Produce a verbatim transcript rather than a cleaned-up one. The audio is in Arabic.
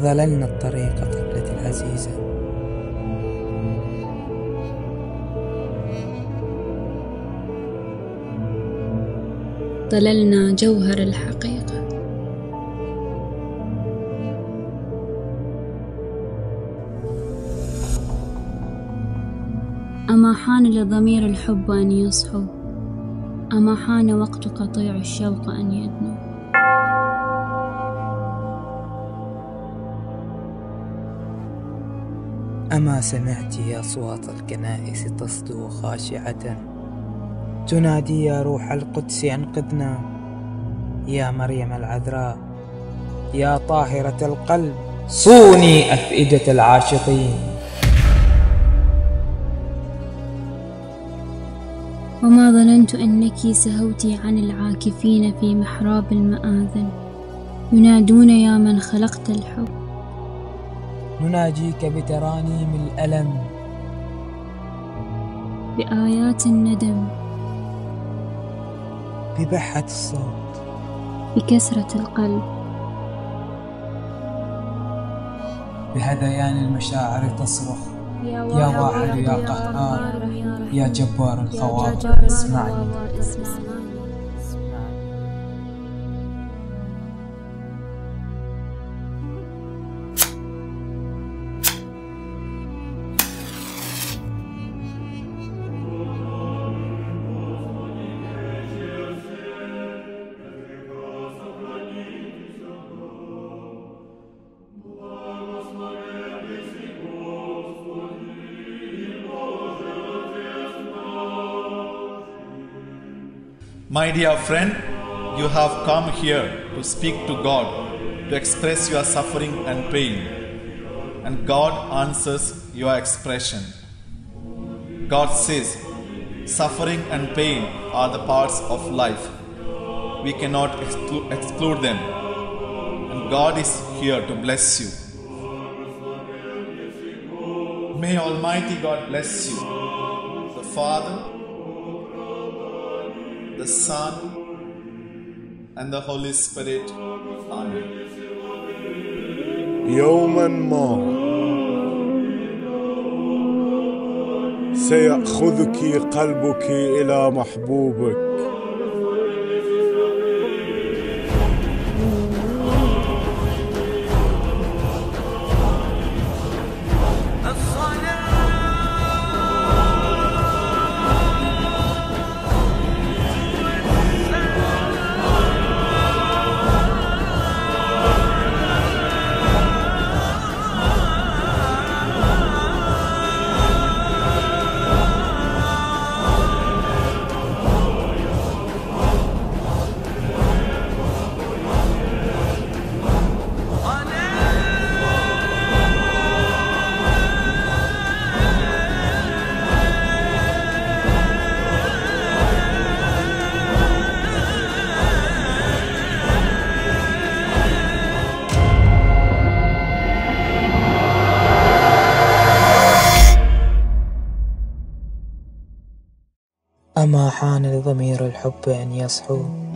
ظللنا الطريق طفلتي العزيزة. ظللنا جوهر الحقيقة. أما حان لضمير الحب أن يصحو، أما حان وقت قطيع الشوق أن يدنو. أما سمعت يا أصوات الكنائس تصدو خاشعة تنادي يا روح القدس أنقذنا، يا مريم العذراء، يا طاهرة القلب صوني أفئدة العاشقين. وما ظننت أنك سهوتِ عن العاكفين في محراب المآذن ينادون يا من خلقت الحب. نناجيك بترانيم الألم، بآيات الندم، ببحة الصوت، بكسرة القلب، بهذيان المشاعر تصرخ يا واحد يا قهار يا جبار الخواطر اسمعني. My dear friend, you have come here to speak to God, to express your suffering and pain, and God answers your expression. God says, suffering and pain are the parts of life. We cannot exclu- exclude them, and God is here to bless you. May Almighty God bless you, the Father, the Son, and the Holy Spirit. Amen. يوما ما سيأخذك قلبك إلى محبوبك. أما حان لضمير الحب أن يصحو،